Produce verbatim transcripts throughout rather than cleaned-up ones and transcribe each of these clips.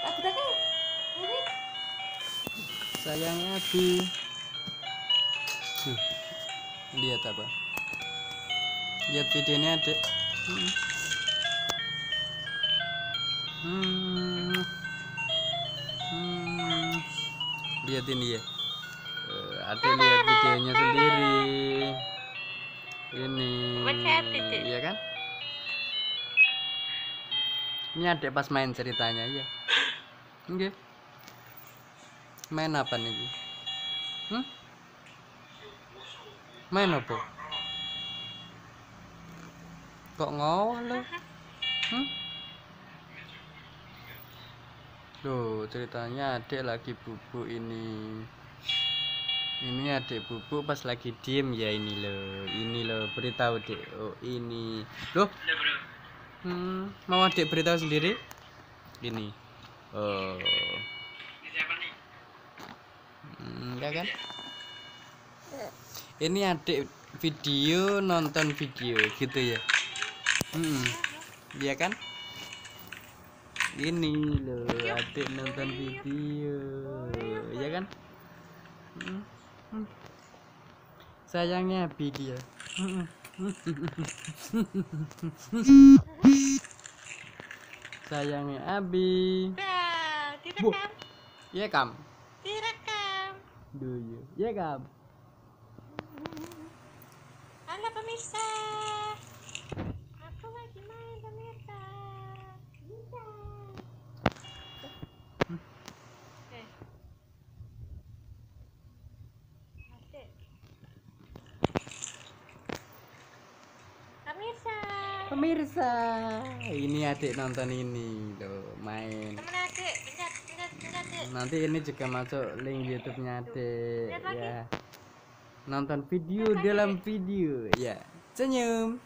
Tak budak kan? Sayang aku. Lihat apa? Lihat videonya ada. Hmm. Hmm. Lihatin dia. Ada lihat videonya sendiri. Ini. Iya kan? Ini adek pas main ceritanya ya. Oke. Okay. Main apa nih? Hmm? Main apa? Kok ngoleh? Hmm? Loh, ceritanya adek lagi bubuk ini. Ini adek bubuk pas lagi diem ya ini loh. Ini loh, beritahu dek. Oh, ini. Loh. Hmm, mau adik beritahu sendiri ini oh enggak kan ini adik video nonton video gitu ya hmm, iya kan ini loh adik nonton video iya kan hmm, hmm. Sayangnya abi dia hmm. Sayangnya abi. Direkam. Iya kam. Direkam. Dulu. Iya kam. Halo pemirsa. Aku lagi main pemirsa. Bisa. Oke. Masih. Pemirsa. Pemirsa, ini adik nonton ini loh, main. Temen adik, pencet, pencet, pencet, adik. Nanti ini juga masuk link YouTube-nya adik. Ya. Nonton video Lihat dalam lagi. video, ya. Senyum.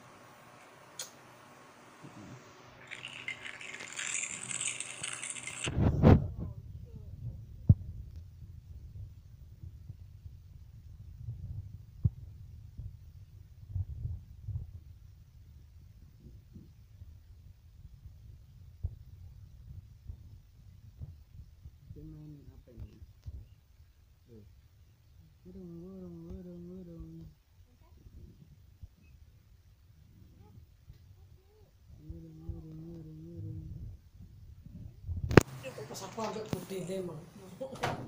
Main apa ini? Eh. Burung, burung, burung, burung. Burung, burung, burung, burung. Itu pas aku agak putih deh, Mang.